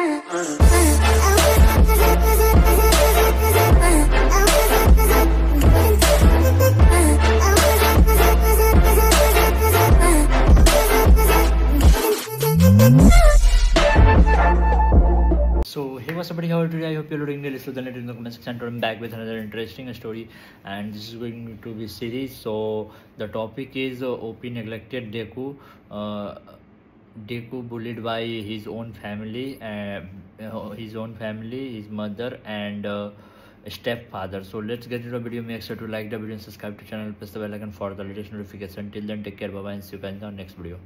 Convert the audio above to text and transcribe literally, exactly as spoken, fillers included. So hey, what's up, how are you? I hope you're doing well. So then in the comment section, I'm back with another interesting story, and this is going to be series. So the topic is uh, O P neglected Deku. Uh, Deku bullied by his own family, uh, his own family, his mother, and uh, stepfather. So let's get into the video. Make sure to like the video and subscribe to the channel. Press the bell icon for the latest notification. Till then, take care, bye bye, and see you guys in the next video.